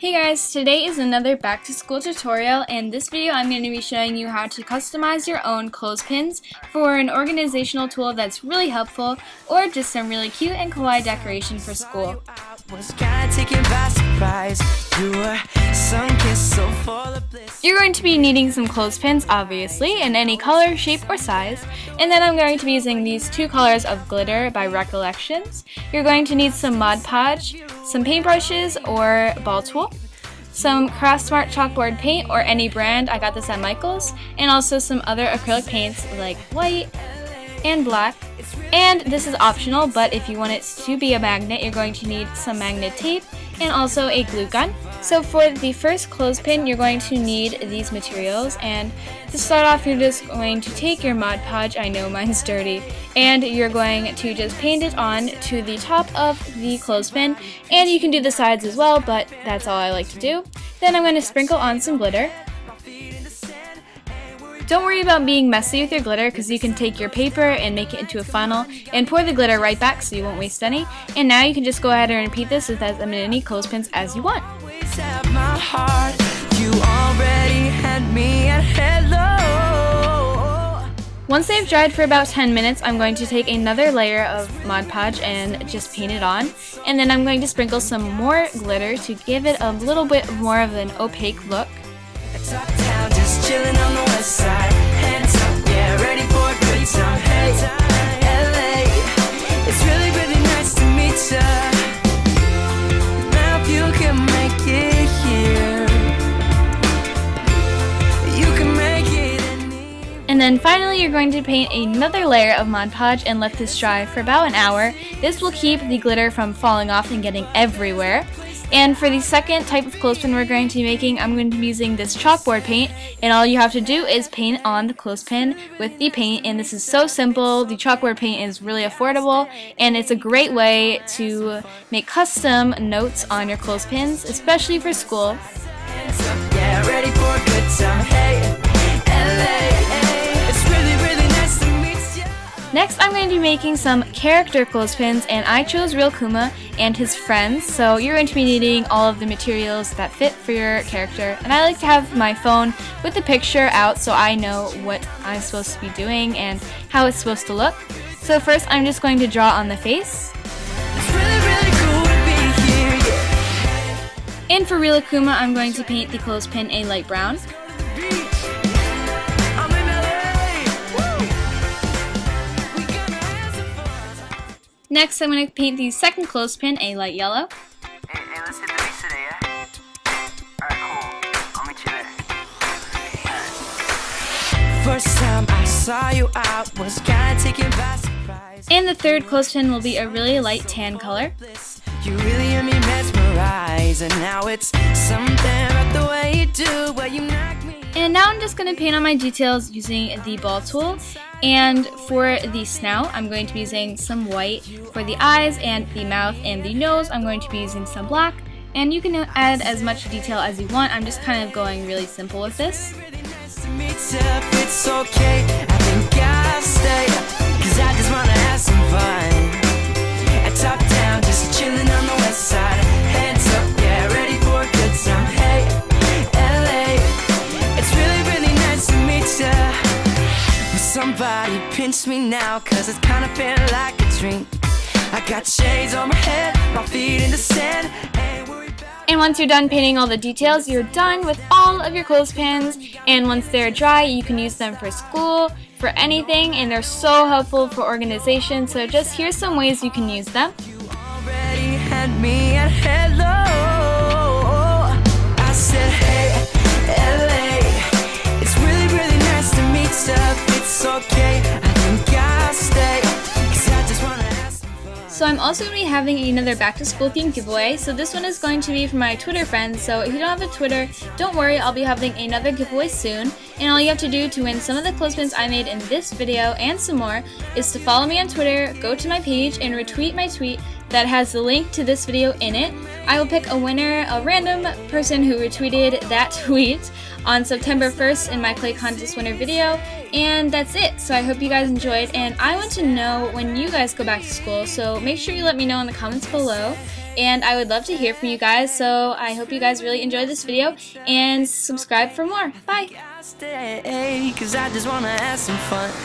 Hey guys, today is another back to school tutorial, and this video I'm going to be showing you how to customize your own clothespins for an organizational tool that's really helpful, or just some really cute and kawaii decoration for school. You're going to be needing some clothespins, obviously, in any color, shape, or size, and then I'm going to be using these two colors of glitter by Recollections. You're going to need some Mod Podge, some paintbrushes or ball tool, some Craftsmart chalkboard paint or any brand, I got this at Michael's, and also some other acrylic paints like white and black. And this is optional, but if you want it to be a magnet, you're going to need some magnet tape and also a glue gun. So for the first clothespin, you're going to need these materials, and to start off you're just going to take your Mod Podge, I know mine's dirty, and you're going to just paint it on to the top of the clothespin, and you can do the sides as well, but that's all I like to do. Then I'm going to sprinkle on some glitter. Don't worry about being messy with your glitter, because you can take your paper and make it into a funnel and pour the glitter right back so you won't waste any. And now you can just go ahead and repeat this with as many clothespins as you want. Once they've dried for about 10 minutes, I'm going to take another layer of Mod Podge and just paint it on. And then I'm going to sprinkle some more glitter to give it a little bit more of an opaque look. And then finally you're going to paint another layer of Mod Podge and let this dry for about an hour. This will keep the glitter from falling off and getting everywhere. And for the second type of clothespin we're going to be making, I'm going to be using this chalkboard paint, and all you have to do is paint on the clothespin with the paint, and this is so simple. The chalkboard paint is really affordable, and it's a great way to make custom notes on your clothespins, especially for school. Next, I'm going to be making some character clothespins, and I chose Rilakkuma and his friends, so you're going to be needing all of the materials that fit for your character. And I like to have my phone with the picture out so I know what I'm supposed to be doing and how it's supposed to look. So first, I'm just going to draw on the face. And for Rilakkuma, I'm going to paint the clothespin a light brown. Next, I'm going to paint the second clothespin a light yellow. And the third clothespin will be a really light tan color. And now I'm just going to paint on my details using the ball tool. And for the snout, I'm going to be using some white. For the eyes and the mouth and the nose, I'm going to be using some black. And you can add as much detail as you want. I'm just kind of going really simple with this. Somebody pinch me now, cause it's kind of feeling like a dream. I got shades on my head, my feet in the sand. And once you're done painting all the details, you're done with all of your clothespins. And once they're dry, you can use them for school, for anything, and they're so helpful for organization. So just here's some ways you can use them. You already had me at hello. I said, hey, LA, it's really nice to meet you. So I'm also going to be having another back to school theme giveaway, so this one is going to be for my Twitter friends, so if you don't have a Twitter, don't worry, I'll be having another giveaway soon, and all you have to do to win some of the clothespins I made in this video and some more is to follow me on Twitter, go to my page, and retweet my tweet that has the link to this video in it. I will pick a winner, a random person who retweeted that tweet, on September 1st in my clay contest winner video. And that's it, so I hope you guys enjoyed, and I want to know when you guys go back to school, so make sure you let me know in the comments below. and I would love to hear from you guys, so I hope you guys really enjoyed this video, and subscribe for more. Bye! Cause I just wanna have some fun.